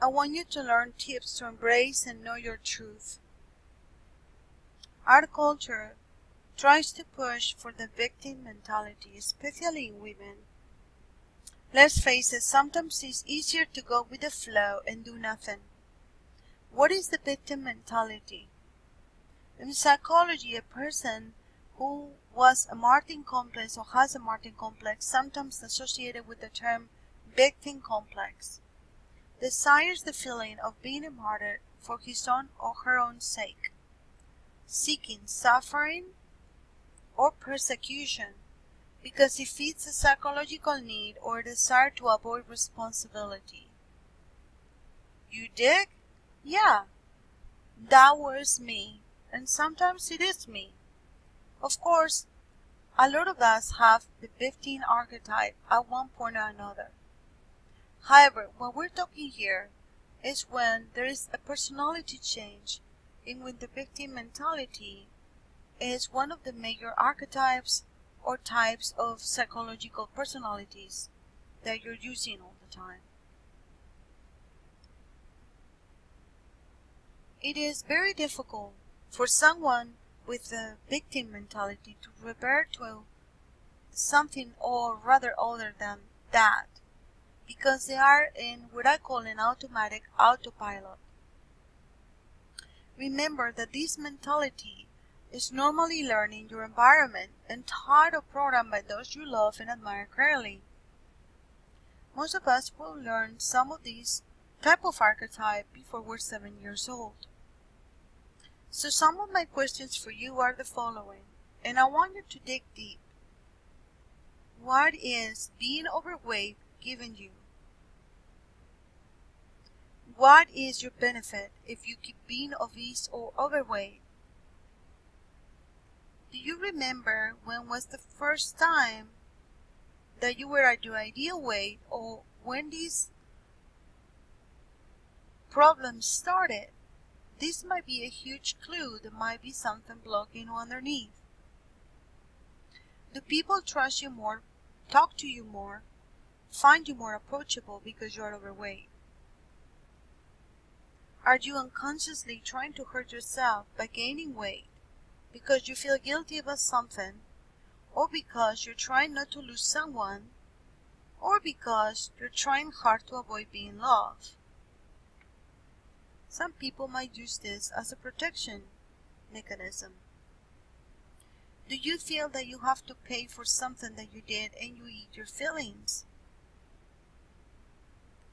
I want you to learn tips to embrace and know your truth. Our culture tries to push for the victim mentality, especially in women. Let's face it, sometimes it's easier to go with the flow and do nothing. What is the victim mentality? In psychology, a person who was a martyr complex or has a martyr complex, sometimes associated with the term victim complex, desires the feeling of being a martyr for his own or her own sake, seeking suffering or persecution because it feeds a psychological need or desire to avoid responsibility. You dig? Yeah, that was me, and sometimes it is me. Of course, a lot of us have the victim archetype at one point or another. However, what we're talking here is when there is a personality change in which the victim mentality is one of the major archetypes or types of psychological personalities that you're using all the time. It is very difficult for someone with the victim mentality to revert to something or rather other than that, because they are in what I call an automatic autopilot. Remember that this mentality is normally learned in your environment and taught or programmed by those you love and admire greatly. Most of us will learn some of these type of archetype before we're 7 years old. So some of my questions for you are the following, and I want you to dig deep. What is being overweight giving you? What is your benefit if you keep being obese or overweight? Do you remember when was the first time that you were at your ideal weight, or when these problems started? This might be a huge clue. There might be something blocking you underneath. Do people trust you more, talk to you more, find you more approachable because you are overweight? Are you unconsciously trying to hurt yourself by gaining weight because you feel guilty about something, or because you're trying not to lose someone, or because you're trying hard to avoid being loved? Some people might use this as a protection mechanism. Do you feel that you have to pay for something that you did and you eat your feelings?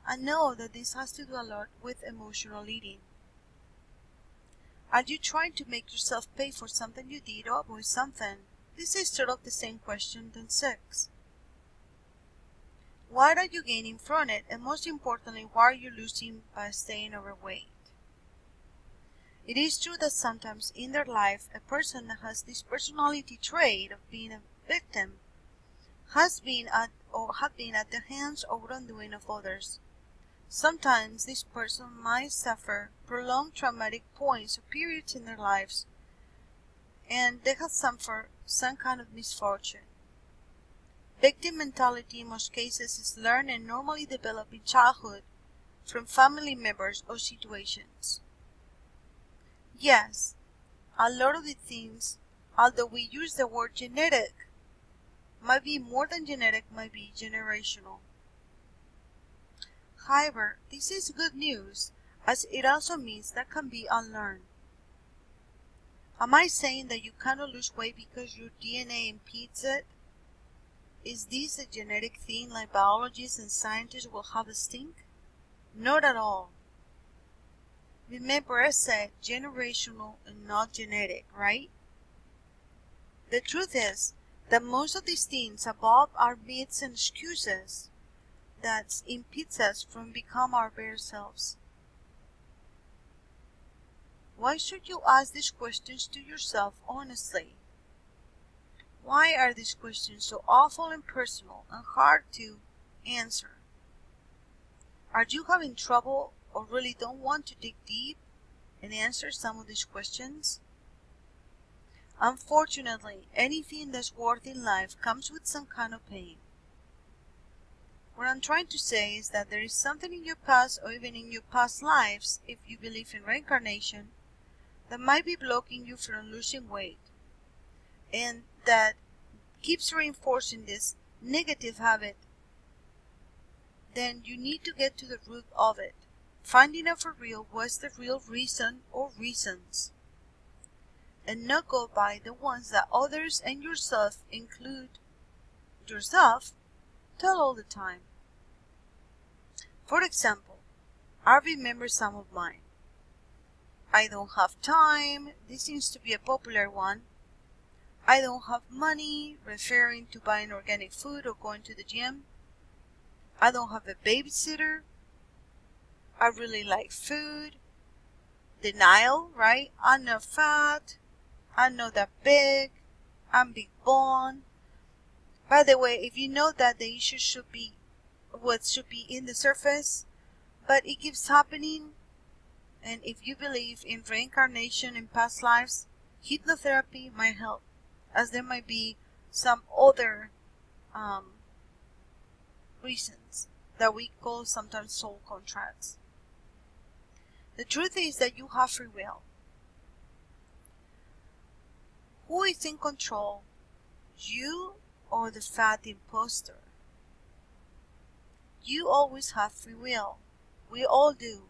I know that this has to do a lot with emotional eating. Are you trying to make yourself pay for something you did or avoid something? This is sort of the same question than 6. What are you gaining from it, and most importantly, why are you losing by staying overweight? It is true that sometimes in their life, a person that has this personality trait of being a victim has been at or have been at the hands or wrongdoing of others. Sometimes this person might suffer prolonged traumatic points or periods in their lives, and they have suffered some kind of misfortune. Victim mentality in most cases is learned and normally developed in childhood from family members or situations. Yes, a lot of the things, although we use the word genetic, might be more than genetic, might be generational. However, this is good news, as it also means that can be unlearned. Am I saying that you cannot lose weight because your DNA impedes it? Is this a genetic thing like biologists and scientists will have a stink? Not at all. Remember I said generational and not genetic, right? The truth is that most of these things above are myths and excuses that impedes us from becoming our better selves. Why should you ask these questions to yourself honestly? Why are these questions so awful and personal and hard to answer? Are you having trouble or really don't want to dig deep and answer some of these questions? Unfortunately, anything that's worth in life comes with some kind of pain. What I'm trying to say is that there is something in your past or even in your past lives, if you believe in reincarnation, that might be blocking you from losing weight, and that keeps reinforcing this negative habit. Then you need to get to the root of it, finding out for real what's the real reason or reasons, and not go by the ones that others and yourself, include yourself, tell all the time. For example, I remember some of mine. I don't have time, this seems to be a popular one. I don't have money, referring to buying organic food or going to the gym. I don't have a babysitter. I really like food. Denial, right? I'm not fat. I'm not that big. I'm big boned. By the way, if you know that the issue should be what should be in the surface, but it keeps happening, and if you believe in reincarnation and past lives, hypnotherapy might help, as there might be some other reasons that we call sometimes soul contracts. The truth is that you have free will. Who is in control? You or the fat imposter? You always have free will. We all do.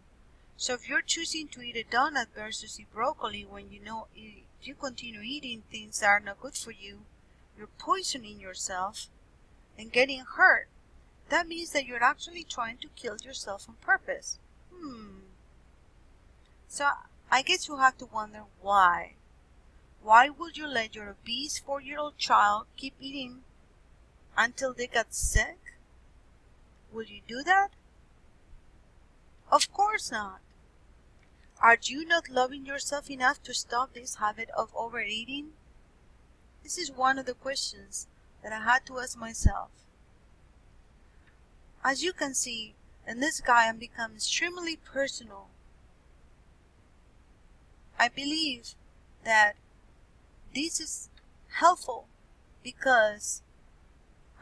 So if you're choosing to eat a donut versus eat broccoli, when you know if you continue eating things that are not good for you, you're poisoning yourself and getting hurt. That means that you're actually trying to kill yourself on purpose. So I guess you have to wonder why. Why would you let your obese 4-year-old child keep eating until they got sick? Would you do that? Of course not. Are you not loving yourself enough to stop this habit of overeating? This is one of the questions that I had to ask myself. As you can see, in this guy I'm becoming extremely personal. I believe that this is helpful because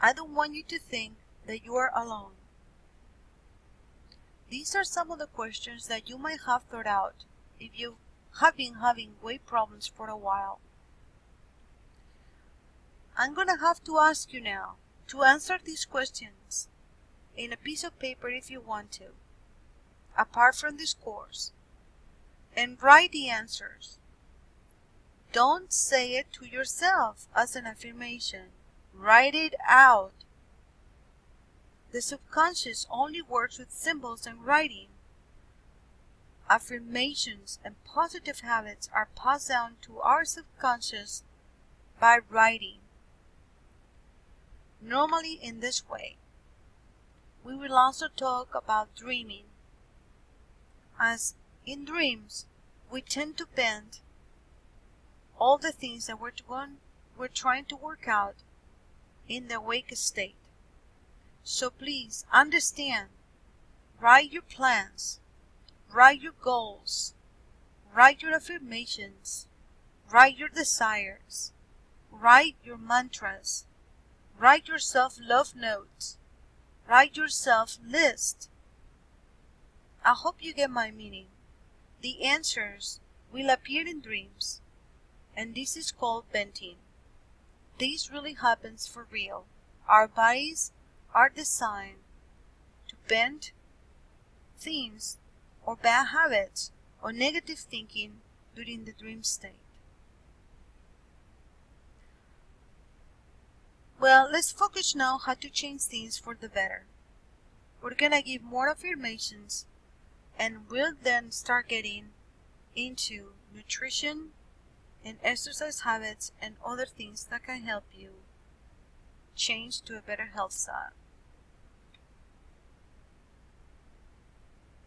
I don't want you to think that you are alone. These are some of the questions that you might have thought out if you have been having weight problems for a while. I'm going to have to ask you now to answer these questions in a piece of paper if you want to, apart from this course, and write the answers. Don't say it to yourself as an affirmation. Write it out. The subconscious only works with symbols and writing. Affirmations and positive habits are passed down to our subconscious by writing. Normally in this way. We will also talk about dreaming, as in dreams we tend to bend all the things that we're trying to work out in the awake state. So please understand, write your plans, write your goals, write your affirmations, write your desires, write your mantras, write your self-love notes, write your self-list. I hope you get my meaning. The answers will appear in dreams, and this is called venting. This really happens for real. Our bodies are designed to bend things or bad habits or negative thinking during the dream state. Well, let's focus now on how to change things for the better. We're gonna give more affirmations, and we'll then start getting into nutrition and exercise habits and other things that can help you change to a better health side.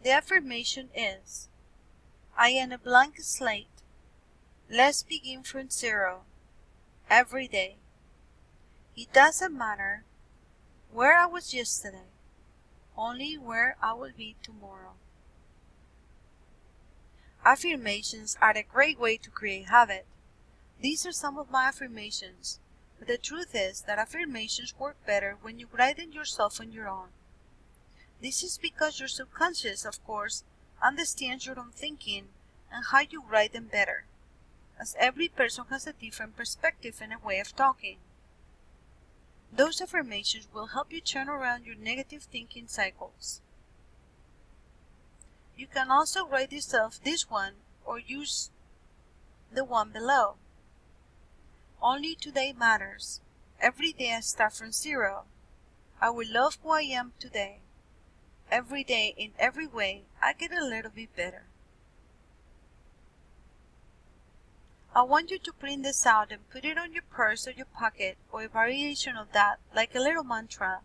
The affirmation is, I am a blank slate. Let's begin from zero every day. It doesn't matter where I was yesterday, only where I will be tomorrow. Affirmations are a great way to create habit. These are some of my affirmations, but the truth is that affirmations work better when you write them yourself on your own. This is because your subconscious, of course, understands your own thinking and how you write them better, as every person has a different perspective and a way of talking. Those affirmations will help you turn around your negative thinking cycles. You can also write yourself this one or use the one below. Only today matters. Every day I start from zero. I will love who I am today. Every day, in every way, I get a little bit better. I want you to print this out and put it on your purse or your pocket or a variation of that, like a little mantra.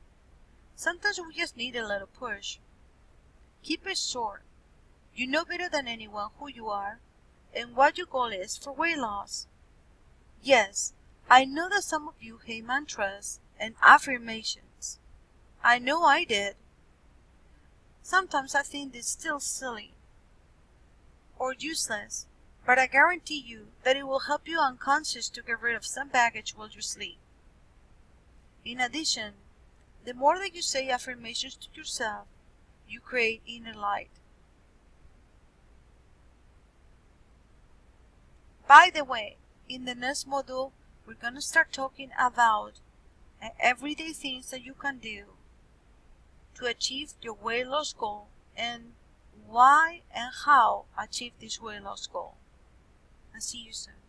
Sometimes we just need a little push. Keep it short. You know better than anyone who you are and what your goal is for weight loss. Yes, I know that some of you hate mantras and affirmations. I know I did. Sometimes I think it's still silly or useless, but I guarantee you that it will help you unconscious to get rid of some baggage while you sleep. In addition, the more that you say affirmations to yourself, you create inner light. By the way, in the next module, we're going to start talking about everyday things that you can do to achieve your weight loss goal and why and how achieve this weight loss goal. I'll see you soon.